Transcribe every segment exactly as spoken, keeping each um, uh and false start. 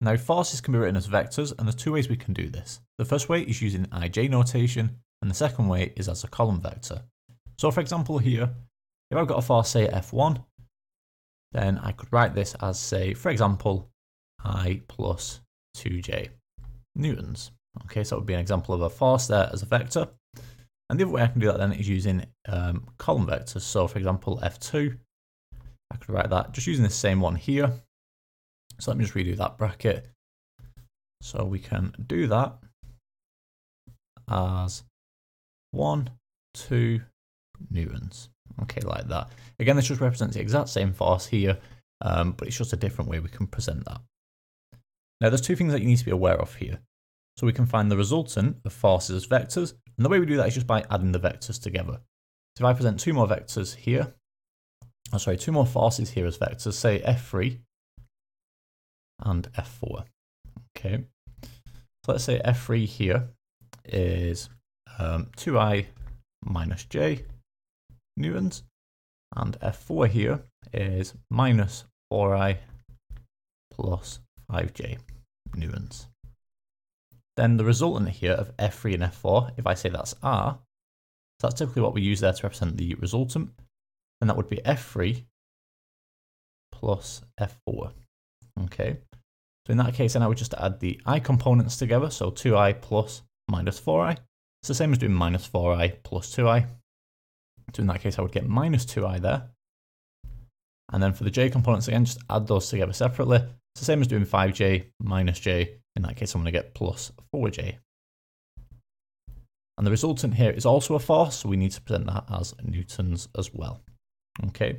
Now forces can be written as vectors, and there's two ways we can do this. The first way is using I J notation, and the second way is as a column vector. So for example here, if I've got a force say at F one, then I could write this as, say, for example, I plus two J newtons. Okay, so that would be an example of a force there as a vector. And the other way I can do that then is using um, column vectors. So for example, F two, I could write that just using the same one here. So let me just redo that bracket. So we can do that as one, two newtons. Okay, like that. Again, this just represents the exact same force here, um, but it's just a different way we can present that. Now there's two things that you need to be aware of here. So we can find the resultant of forces as vectors, and the way we do that is just by adding the vectors together. So if I present two more vectors here, oh, sorry, two more forces here as vectors, say F three and F four. Okay, so let's say F three here is um, two I minus j newtons, and F four here is minus four I plus five J newtons. Then the resultant here of F three and F four, if I say that's R, so that's typically what we use there to represent the resultant, and that would be F three plus F four. Okay, so in that case then I would just add the I components together, so two I plus minus four I. It's the same as doing minus four I plus two I. So in that case I would get minus two I there. And then for the j components again, just add those together separately. It's the same as doing five J minus j. In that case I'm going to get plus four J. And the resultant here is also a force, so we need to present that as newtons as well. Okay.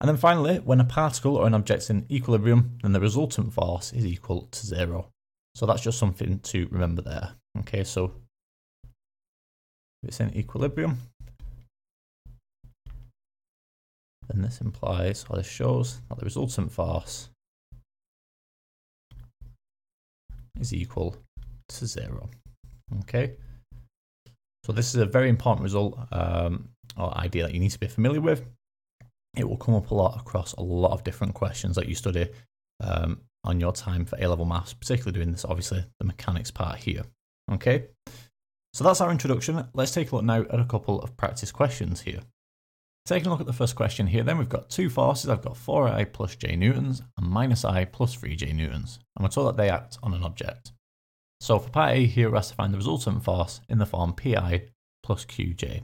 And then finally, when a particle or an object's in equilibrium, then the resultant force is equal to zero. So that's just something to remember there. Okay, so if it's in equilibrium, then this implies, or this shows, that the resultant force is equal to zero. Okay, so this is a very important result um, or idea that you need to be familiar with. It will come up a lot across a lot of different questions that you study um, on your time for A-level maths, particularly doing this, obviously, the mechanics part here. Okay, so that's our introduction. Let's take a look now at a couple of practice questions here. Taking a look at the first question here, then we've got two forces. I've got four I plus j newtons and minus I plus three J newtons. And we're told that they act on an object. So for part A here, we're asked to find the resultant force in the form P I plus Q J.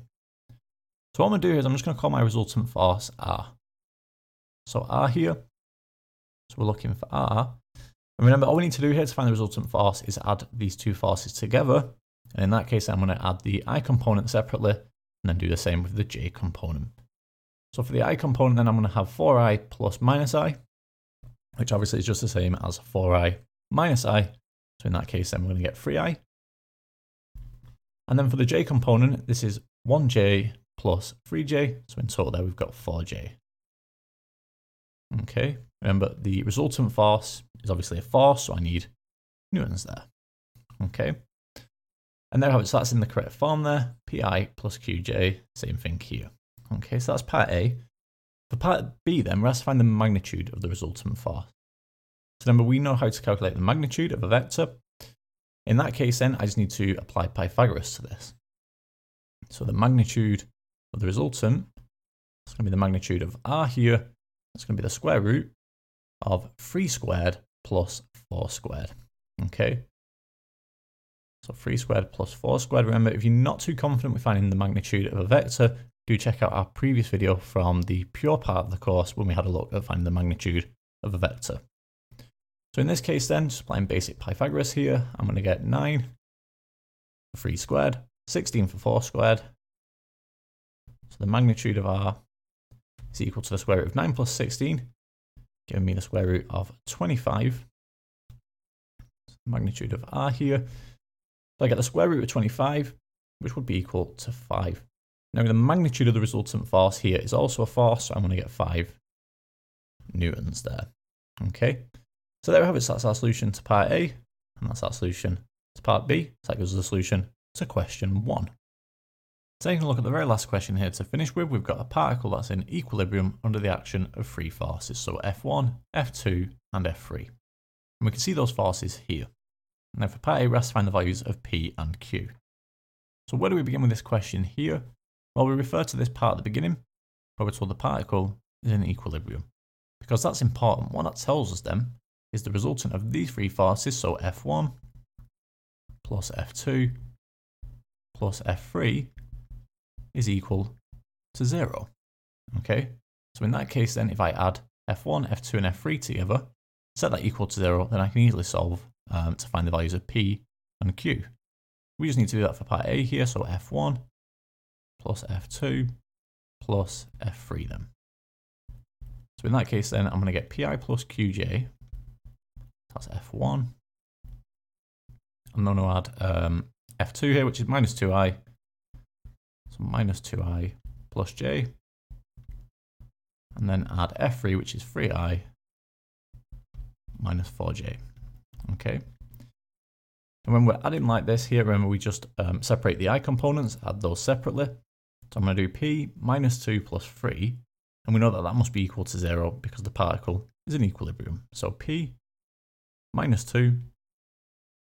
So what I'm going to do here is I'm just going to call my resultant force R. So R here, so we're looking for R. And remember, all we need to do here to find the resultant force is add these two forces together. And in that case, I'm going to add the I component separately and then do the same with the J component. So for the I component, then I'm going to have four I plus minus I, which obviously is just the same as four I minus I. So in that case, then we're going to get three I. And then for the J component, this is one J plus three J. So in total there we've got four J. Okay, remember the resultant force is obviously a force, so I need newtons there. Okay, and there we have it. So that's in the correct form there, P I plus Q J, same thing here. Okay, so that's part A. For part B then, we're asked to find the magnitude of the resultant force. So remember, we know how to calculate the magnitude of a vector. In that case then, I just need to apply Pythagoras to this. So the magnitude of the resultant is going to be the magnitude of R here. That's going to be the square root of three squared plus four squared. Okay, so three squared plus four squared. Remember, if you're not too confident with finding the magnitude of a vector, do check out our previous video from the pure part of the course when we had a look at finding the magnitude of a vector. So in this case then, just applying basic Pythagoras here, I'm going to get nine for three squared, sixteen for four squared. So the magnitude of R is equal to the square root of nine plus sixteen, giving me the square root of twenty-five. So the magnitude of R here, so I get the square root of twenty-five, which would be equal to five. Now the magnitude of the resultant force here is also a force, so I'm going to get five newtons there. Okay, so there we have it. So that's our solution to part A, and that's our solution to part B. So that gives us the solution to question one. Taking a look at the very last question here to finish with, we've got a particle that's in equilibrium under the action of three forces, so F one, F two, and F three. and we can see those forces here. Now for part A, we're asked to find the values of P and Q. So where do we begin with this question here? Well, we refer to this part at the beginning, where we're told the particle is in equilibrium. Because that's important. What that tells us then is the resultant of these three forces, so F one plus F two plus F three is equal to zero. Okay, so in that case then, if I add F one, F two and F three together, set that equal to zero, then I can easily solve um, to find the values of P and Q. We just need to do that for part A here, so F one plus F two plus F three then. So in that case then, I'm going to get P I plus Q J, that's F one, and then I'll add um, F two here, which is minus two I, so minus two I plus J, and then add F three, which is three I minus four J, okay? And when we're adding like this here, remember we just um, separate the I components, add those separately. So I'm going to do P minus two plus three, and we know that that must be equal to zero because the particle is in equilibrium. So P minus two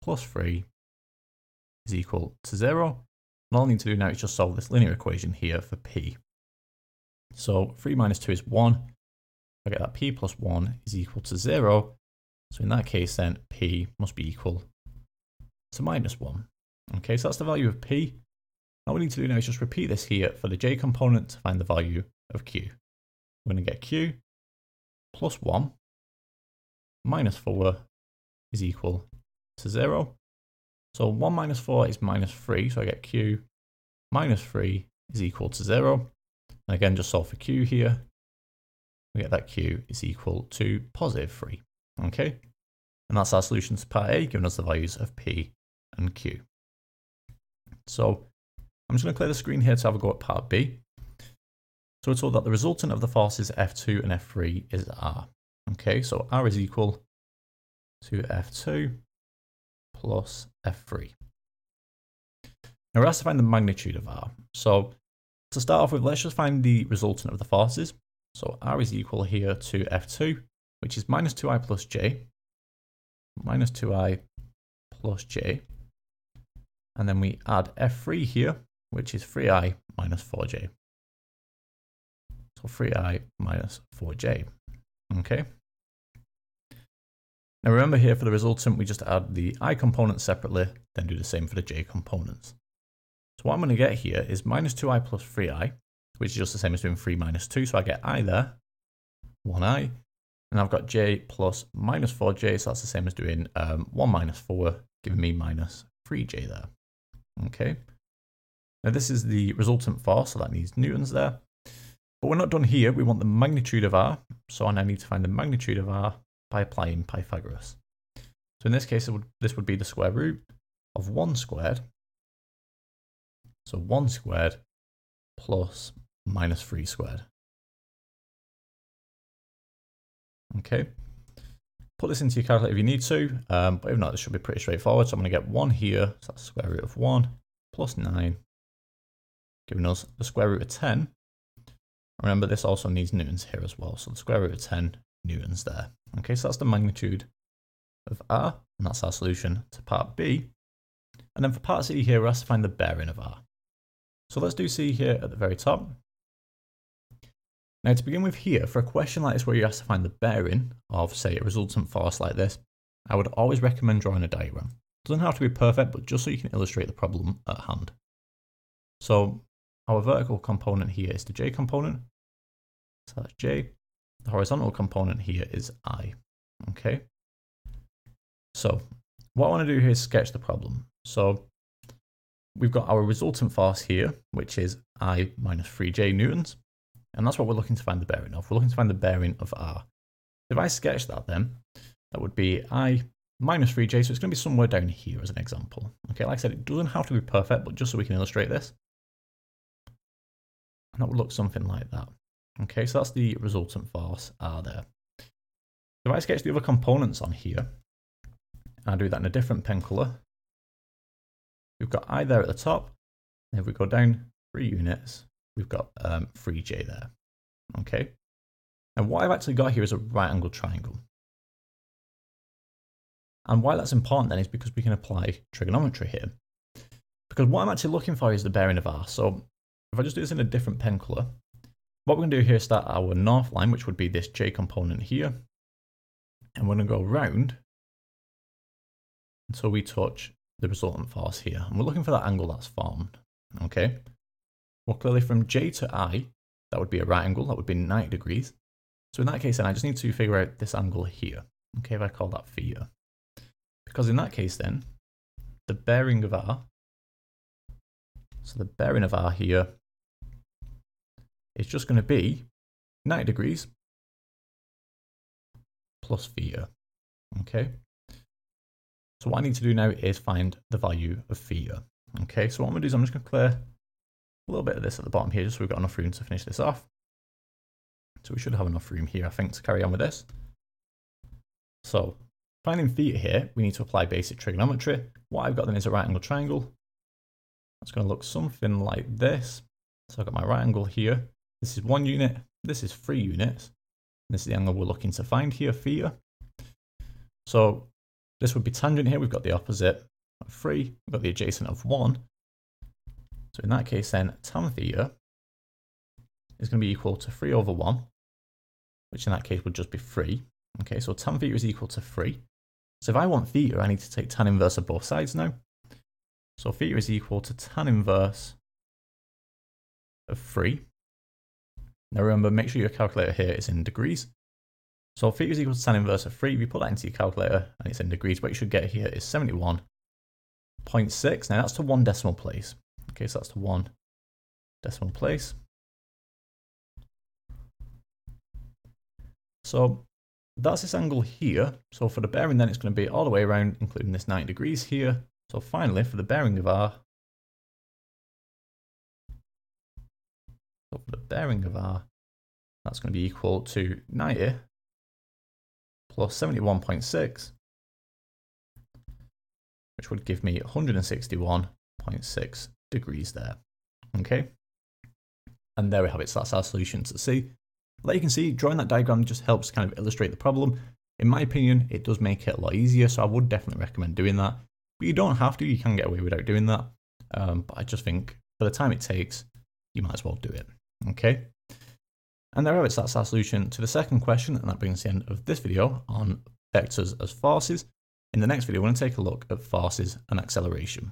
plus three is equal to zero. And all I need to do now is just solve this linear equation here for P. So three minus two is one. I get that P plus one is equal to zero. So in that case then, P must be equal to minus one. Okay, so that's the value of P. All we need to do now is just repeat this here for the J component to find the value of Q. We're going to get Q plus one minus four is equal to zero. So one minus four is minus three, so I get Q minus three is equal to zero. And again, just solve for Q here. We get that Q is equal to positive three. Okay, and that's our solution to part A, giving us the values of P and Q. So I'm just going to clear the screen here to have a go at part B. So we're told that the resultant of the forces F two and F three is R. Okay, so R is equal to F two plus F three. Now we're asked to find the magnitude of R. So to start off with, let's just find the resultant of the forces. So R is equal here to F two, which is minus two I plus J, minus two I plus J. And then we add F three here, which is three I minus four J. So three I minus four J, okay? Now remember here for the resultant, we just add the I component separately, then do the same for the J components. So what I'm gonna get here is minus two I plus three I, which is just the same as doing three minus two, so I get I there, one I, and I've got J plus minus four J, so that's the same as doing um, one minus four, giving me minus three J there. Okay, now this is the resultant force, so that needs newtons there. But we're not done here, we want the magnitude of R, so and I need to find the magnitude of R by applying Pythagoras. So in this case, it would, this would be the square root of one squared, so one squared plus minus three squared. Okay, put this into your calculator if you need to, um, but if not, this should be pretty straightforward. So I'm going to get one here, so that's the square root of one plus nine, giving us the square root of ten. Remember, this also needs newtons here as well, so the square root of ten newtons there. Okay, so that's the magnitude of R, and that's our solution to part B. And then for part C here, we're asked to find the bearing of R. So let's do C here at the very top. Now to begin with here, for a question like this where you're asked to find the bearing of, say, a resultant force like this, I would always recommend drawing a diagram. It doesn't have to be perfect, but just so you can illustrate the problem at hand. So our vertical component here is the J component, so that's J. The horizontal component here is I, okay? So what I want to do here is sketch the problem. So we've got our resultant force here, which is I minus three J newtons, and that's what we're looking to find the bearing of. We're looking to find the bearing of R. If I sketch that then, that would be I minus three J, so it's going to be somewhere down here as an example. Okay, like I said, it doesn't have to be perfect, but just so we can illustrate this. And that would look something like that. Okay, so that's the resultant force R there. If I sketch the other components on here, and I do that in a different pen color, we've got I there at the top, and if we go down three units, we've got um, three J there. Okay, and what I've actually got here is a right angle triangle. And why that's important then is because we can apply trigonometry here. Because what I'm actually looking for is the bearing of R. So if I just do this in a different pen color, what we're going to do here is start our north line, which would be this J component here. And we're going to go round until we touch the resultant force here. And we're looking for that angle that's formed. Okay. Well, clearly from J to I, that would be a right angle. That would be ninety degrees. So in that case, then I just need to figure out this angle here. Okay, if I call that theta. Because in that case, then, the bearing of R, so the bearing of R here is just going to be ninety degrees plus theta. Okay. So what I need to do now is find the value of theta. Okay, so what I'm going to do is I'm just going to clear a little bit of this at the bottom here, just so we've got enough room to finish this off. So we should have enough room here, I think, to carry on with this. So finding theta here, we need to apply basic trigonometry. What I've got then is a right angle triangle. That's going to look something like this. So I've got my right angle here. This is one unit. This is three units. This is the angle we're looking to find here, theta. So this would be tangent here. We've got the opposite of three. We've got the adjacent of one. So in that case, then, tan theta is going to be equal to three over one, which in that case would just be three. Okay, so tan theta is equal to three. So if I want theta, I need to take tan inverse of both sides now. So theta is equal to tan inverse of three. Now remember, make sure your calculator here is in degrees. So theta is equal to tan inverse of three. If you put that into your calculator and it's in degrees, what you should get here is seventy-one point six. Now that's to one decimal place. Okay, so that's to one decimal place. So that's this angle here. So for the bearing, then, it's going to be all the way around, including this ninety degrees here. So finally, for the bearing of R, so for the bearing of R, that's going to be equal to ninety plus seventy-one point six, which would give me one hundred sixty-one point six degrees there. Okay. And there we have it. So that's our solution to C. Like you can see, drawing that diagram just helps kind of illustrate the problem. In my opinion, it does make it a lot easier, so I would definitely recommend doing that. But you don't have to, you can get away without doing that. Um, but I just think for the time it takes, you might as well do it, okay? And there we have it, so that's our solution to the second question, and that brings us to the end of this video on vectors as forces. In the next video, we're going to take a look at forces and acceleration.